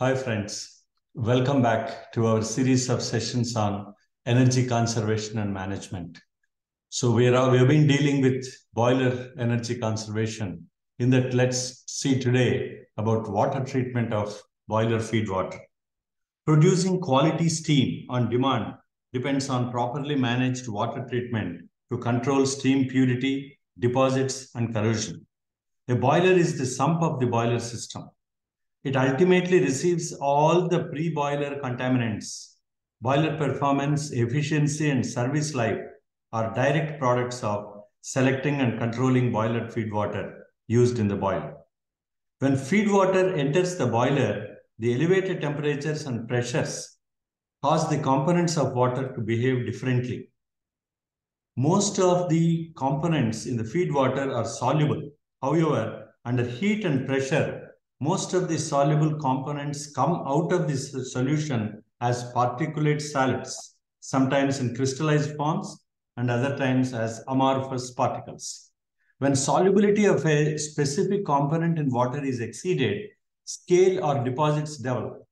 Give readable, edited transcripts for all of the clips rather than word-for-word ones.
Hi friends, welcome back to our series of sessions on energy conservation and management. So we have been dealing with boiler energy conservation. In that, let's see today about water treatment of boiler feed water. Producing quality steam on demand depends on properly managed water treatment to control steam purity, deposits, and corrosion. A boiler is the sump of the boiler system. It ultimately receives all the pre-boiler contaminants. Boiler performance, efficiency, and service life are direct products of selecting and controlling boiler feed water used in the boiler. When feed water enters the boiler, the elevated temperatures and pressures cause the components of water to behave differently. Most of the components in the feed water are soluble. However, under heat and pressure, most of the soluble components come out of this solution as particulate solids, sometimes in crystallized forms and other times as amorphous particles. When solubility of a specific component in water is exceeded, scale or deposits develop.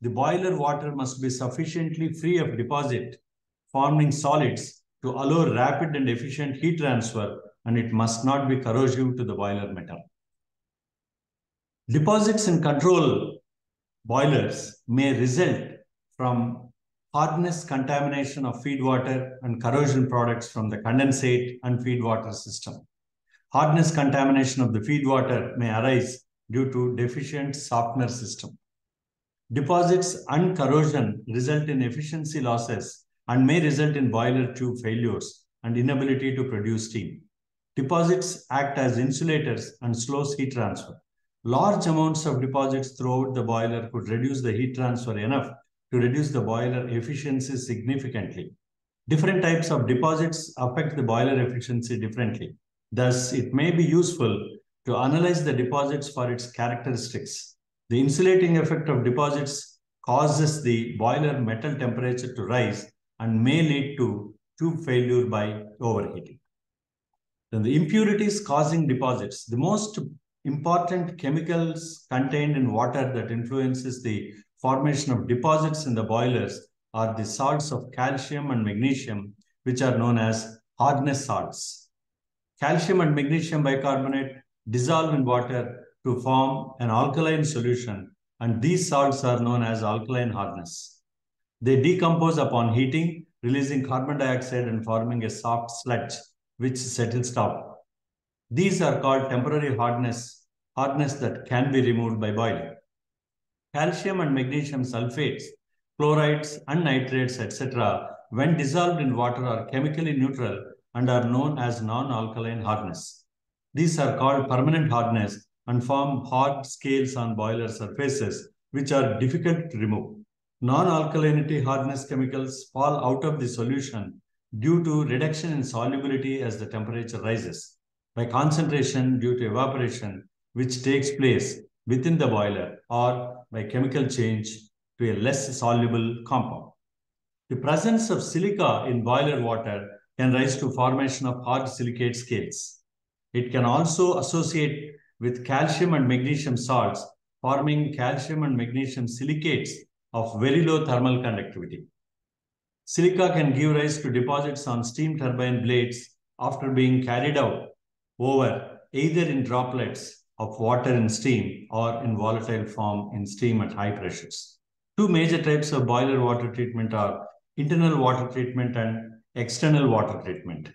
The boiler water must be sufficiently free of deposit, forming solids to allow rapid and efficient heat transfer, and it must not be corrosive to the boiler metal. Deposits in control boilers may result from hardness contamination of feed water and corrosion products from the condensate and feed water system. Hardness contamination of the feed water may arise due to deficient softener system. Deposits and corrosion result in efficiency losses and may result in boiler tube failures and inability to produce steam. Deposits act as insulators and slows heat transfer. Large amounts of deposits throughout the boiler could reduce the heat transfer enough to reduce the boiler efficiency significantly. Different types of deposits affect the boiler efficiency differently. Thus, it may be useful to analyze the deposits for its characteristics. The insulating effect of deposits causes the boiler metal temperature to rise and may lead to tube failure by overheating. Then the impurities causing deposits. The most important chemicals contained in water that influences the formation of deposits in the boilers are the salts of calcium and magnesium, which are known as hardness salts. Calcium and magnesium bicarbonate dissolve in water to form an alkaline solution, and these salts are known as alkaline hardness. They decompose upon heating, releasing carbon dioxide and forming a soft sludge, which settles down. These are called temporary hardness that can be removed by boiling. Calcium and magnesium sulfates, chlorides and nitrates, etc., when dissolved in water are chemically neutral and are known as non-alkaline hardness. These are called permanent hardness and form hard scales on boiler surfaces, which are difficult to remove. Non-alkalinity hardness chemicals fall out of the solution due to reduction in solubility as the temperature rises, by concentration due to evaporation, which takes place within the boiler, or by chemical change to a less soluble compound. The presence of silica in boiler water can rise to formation of hard silicate scales. It can also associate with calcium and magnesium salts, forming calcium and magnesium silicates of very low thermal conductivity. Silica can give rise to deposits on steam turbine blades after being carried out over either in droplets of water in steam or in volatile form in steam at high pressures. Two major types of boiler water treatment are internal water treatment and external water treatment.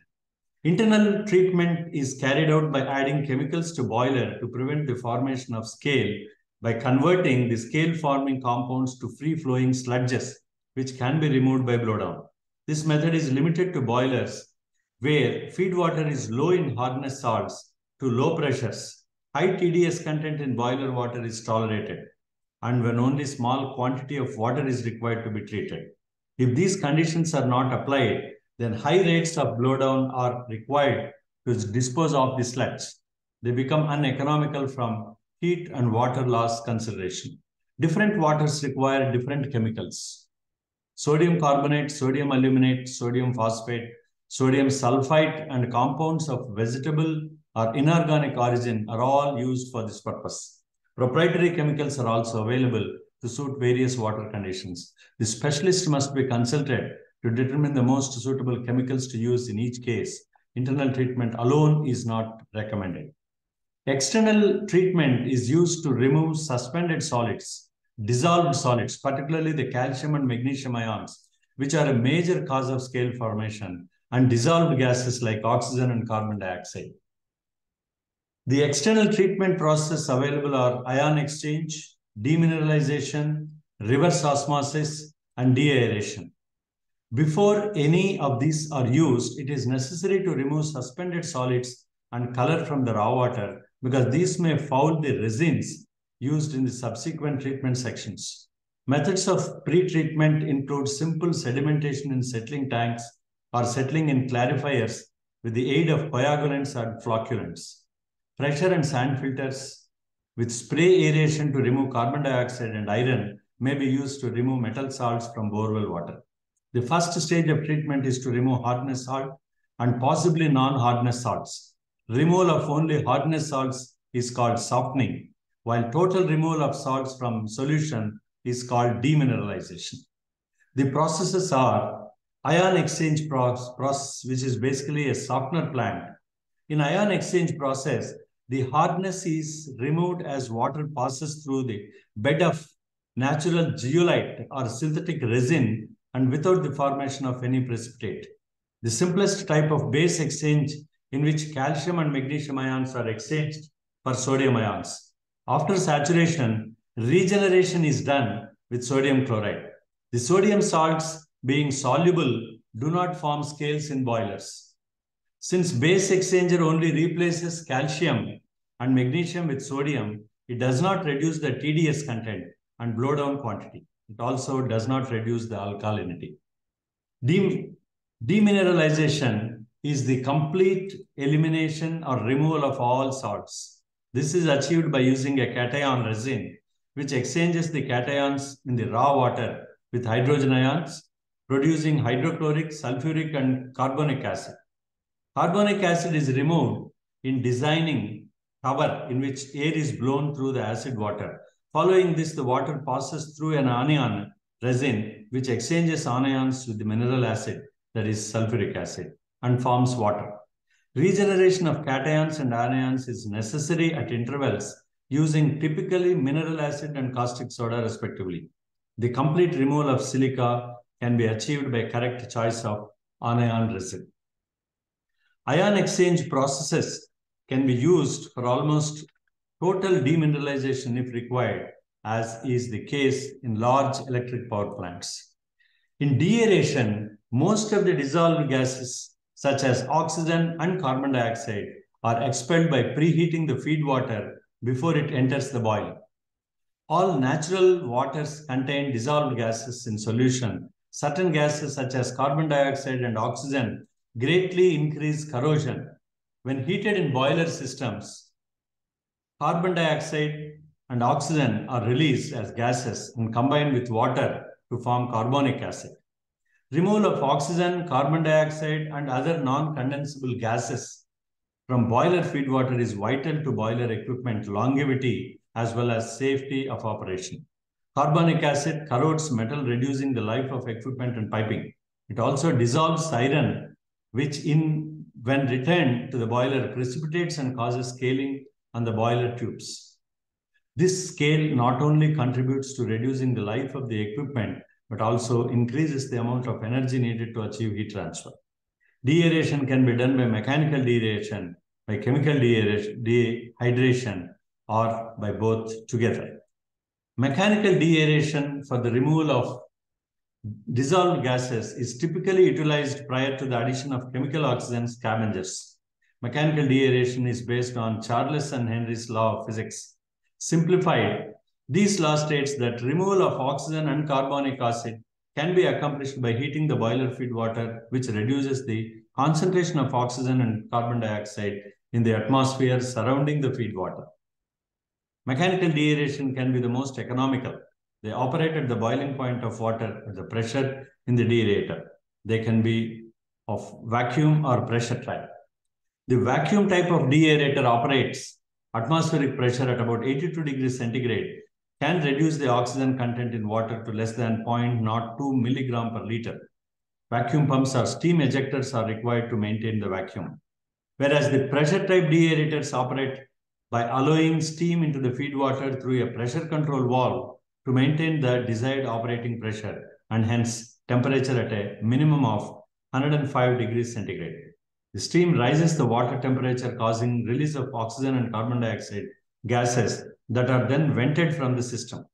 Internal treatment is carried out by adding chemicals to boiler to prevent the formation of scale by converting the scale-forming compounds to free-flowing sludges, which can be removed by blowdown. This method is limited to boilers where feed water is low in hardness salts to low pressures. High TDS content in boiler water is tolerated, and when only small quantity of water is required to be treated. If these conditions are not applied, then high rates of blowdown are required to dispose of the sludge. They become uneconomical from heat and water loss consideration. Different waters require different chemicals. Sodium carbonate, sodium aluminate, sodium phosphate, sodium sulfite and compounds of vegetable or inorganic origin are all used for this purpose. Proprietary chemicals are also available to to suit various water conditions. The specialist must be consulted to determine the most suitable chemicals to use in each case. Internal treatment alone is not recommended. External treatment is used to remove suspended solids, dissolved solids, particularly the calcium and magnesium ions, which are a major cause of scale formation, and dissolved gases like oxygen and carbon dioxide. The external treatment processes available are ion exchange, demineralization, reverse osmosis, and deaeration. Before any of these are used, it is necessary to remove suspended solids and color from the raw water, because these may foul the resins used in the subsequent treatment sections. Methods of pre-treatment include simple sedimentation in settling tanks or settling in clarifiers with the aid of coagulants and flocculants, pressure and sand filters with spray aeration to remove carbon dioxide and iron may be used to remove metal salts from borewell water. The first stage of treatment is to remove hardness salt and possibly non-hardness salts. Removal of only hardness salts is called softening, while total removal of salts from solution is called demineralization. The processes are ion exchange process, which is basically a softener plant. In ion exchange process, the hardness is removed as water passes through the bed of natural zeolite or synthetic resin and without the formation of any precipitate. The simplest type of base exchange in which calcium and magnesium ions are exchanged for sodium ions. After saturation, regeneration is done with sodium chloride. The sodium salts, being soluble, do not form scales in boilers. Since base exchanger only replaces calcium and magnesium with sodium, it does not reduce the TDS content and blowdown quantity. It also does not reduce the alkalinity. Demineralization is the complete elimination or removal of all salts. This is achieved by using a cation resin, which exchanges the cations in the raw water with hydrogen ions, producing hydrochloric, sulfuric, and carbonic acid. Carbonic acid is removed in designing cover in which air is blown through the acid water. Following this, the water passes through an anion resin, which exchanges anions with the mineral acid, that is sulfuric acid, and forms water. Regeneration of cations and anions is necessary at intervals using typically mineral acid and caustic soda respectively. The complete removal of silica can be achieved by correct choice of anion resin. Ion exchange processes can be used for almost total demineralization if required, as is the case in large electric power plants. In deaeration, most of the dissolved gases such as oxygen and carbon dioxide are expelled by preheating the feed water before it enters the boiler. All natural waters contain dissolved gases in solution. Certain gases such as carbon dioxide and oxygen greatly increase corrosion. When heated in boiler systems, carbon dioxide and oxygen are released as gases and combined with water to form carbonic acid. Removal of oxygen, carbon dioxide, and other non-condensable gases from boiler feed water is vital to boiler equipment longevity as well as safety of operation. Carbonic acid corrodes metal, reducing the life of equipment and piping. It also dissolves iron, which when returned to the boiler precipitates and causes scaling on the boiler tubes. This scale not only contributes to reducing the life of the equipment, but also increases the amount of energy needed to achieve heat transfer. Deaeration can be done by mechanical deaeration, by chemical dehydration, or by both together. Mechanical deaeration for the removal of dissolved gases is typically utilized prior to the addition of chemical oxygen scavengers. Mechanical deaeration is based on Charles and Henry's law of physics. Simplified, this law states that removal of oxygen and carbonic acid can be accomplished by heating the boiler feed water, which reduces the concentration of oxygen and carbon dioxide in the atmosphere surrounding the feed water. Mechanical deaeration can be the most economical. They operate at the boiling point of water at the pressure in the deaerator. They can be of vacuum or pressure type. The vacuum type of deaerator operates atmospheric pressure at about 82 degrees centigrade can reduce the oxygen content in water to less than 0.02 milligram per liter. Vacuum pumps or steam ejectors are required to maintain the vacuum. Whereas the pressure type deaerators operate by allowing steam into the feed water through a pressure control valve to maintain the desired operating pressure and hence temperature at a minimum of 105 degrees centigrade. The steam rises the water temperature, causing release of oxygen and carbon dioxide gases that are then vented from the system.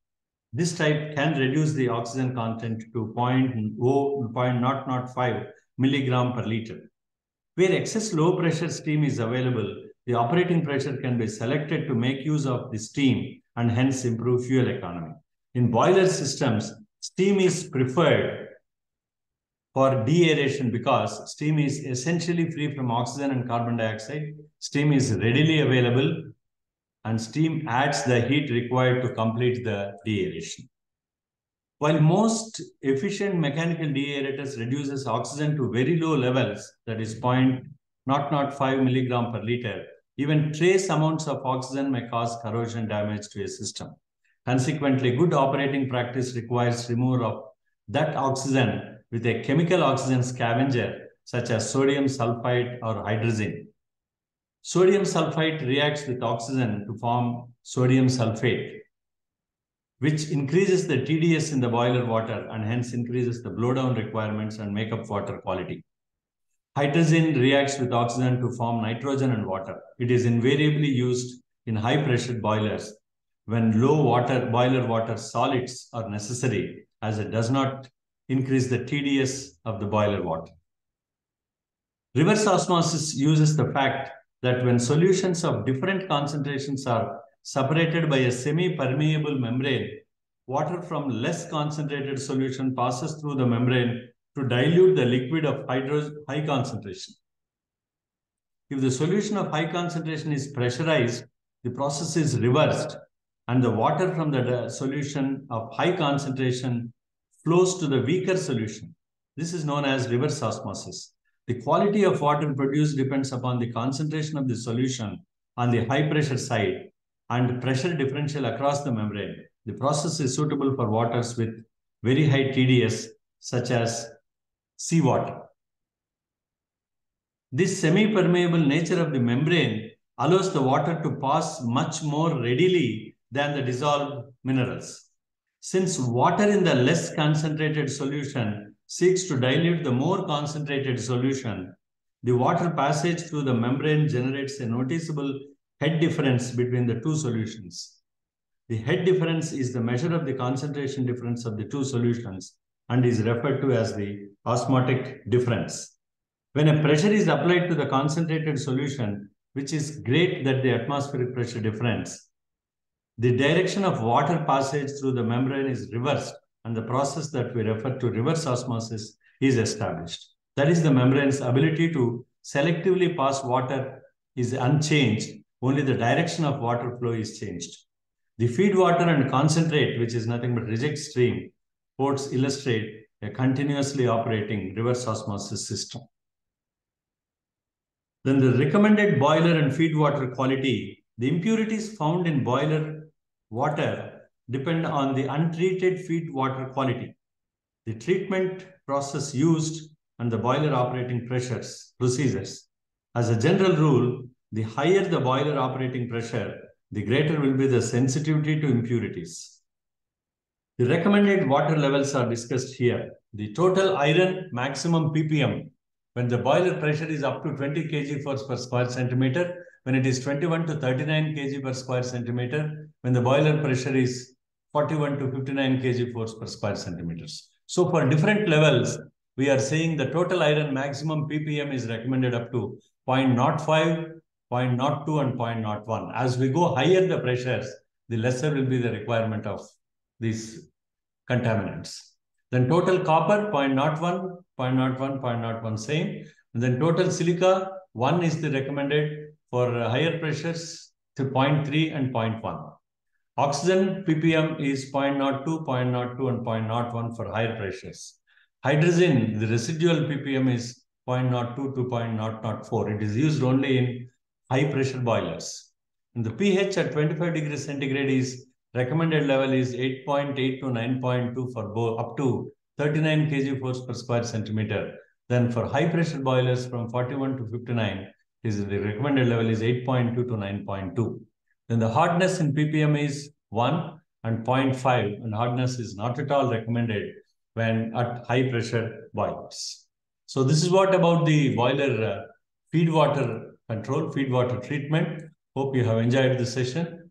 This type can reduce the oxygen content to 0.005 milligram per liter. Where excess low pressure steam is available, the operating pressure can be selected to make use of the steam and hence improve fuel economy. In boiler systems, steam is preferred for deaeration because steam is essentially free from oxygen and carbon dioxide. Steam is readily available and steam adds the heat required to complete the deaeration. While most efficient mechanical deaerators reduces oxygen to very low levels, that is 0.005 milligram per liter, even trace amounts of oxygen may cause corrosion damage to a system. Consequently, good operating practice requires removal of that oxygen with a chemical oxygen scavenger such as sodium sulfite or hydrazine. Sodium sulfite reacts with oxygen to form sodium sulfate, which increases the TDS in the boiler water and hence increases the blowdown requirements and makeup water quality. Hydrazine reacts with oxygen to form nitrogen and water. It is invariably used in high-pressure boilers when low water boiler water solids are necessary, as it does not increase the TDS of the boiler water. Reverse osmosis uses the fact that when solutions of different concentrations are separated by a semi-permeable membrane, water from less concentrated solution passes through the membrane to dilute the liquid of high concentration. If the solution of high concentration is pressurized, the process is reversed and the water from the solution of high concentration flows to the weaker solution. This is known as reverse osmosis. The quality of water produced depends upon the concentration of the solution on the high pressure side and pressure differential across the membrane. The process is suitable for waters with very high TDS, such as seawater. This semi-permeable nature of the membrane allows the water to pass much more readily than the dissolved minerals. Since water in the less concentrated solution seeks to dilute the more concentrated solution, the water passage through the membrane generates a noticeable head difference between the two solutions. The head difference is the measure of the concentration difference of the two solutions and is referred to as the osmotic difference. When a pressure is applied to the concentrated solution, which is greater than the atmospheric pressure difference, the direction of water passage through the membrane is reversed, and the process that we refer to reverse osmosis is established. That is, the membrane's ability to selectively pass water is unchanged, only the direction of water flow is changed. The feed water and concentrate, which is nothing but reject stream, ports illustrate a continuously operating reverse osmosis system. Then the recommended boiler and feed water quality. The impurities found in boiler water depend on the untreated feed water quality, the treatment process used, and the boiler operating pressures procedures. As a general rule, the higher the boiler operating pressure, the greater will be the sensitivity to impurities. The recommended water levels are discussed here. The total iron maximum ppm when the boiler pressure is up to 20 kg per square centimeter, when it is 21 to 39 kg per square centimeter, when the boiler pressure is 41 to 59 kg per square centimeters. So for different levels, we are saying the total iron maximum ppm is recommended up to 0.05, 0.02 and 0.01. As we go higher the pressures, the lesser will be the requirement of these contaminants. Then total copper 0.01, 0.01, 0.01 same. And then total silica 1 is the recommended for higher pressures to 0.3 and 0.1. Oxygen ppm is 0.02, 0.02 and 0.01 for higher pressures. Hydrazine, the residual ppm is 0.02 to 0.004. It is used only in high pressure boilers. And the pH at 25 degrees centigrade is Recommended level is 8.8 to 9.2 for up to 39 kg force per square centimeter. Then for high pressure boilers from 41 to 59, the recommended level is 8.2 to 9.2. Then the hardness in ppm is 1 and 0.5, and hardness is not at all recommended when at high pressure boilers. So this is what about the boiler feed water control, feed water treatment. Hope you have enjoyed this session.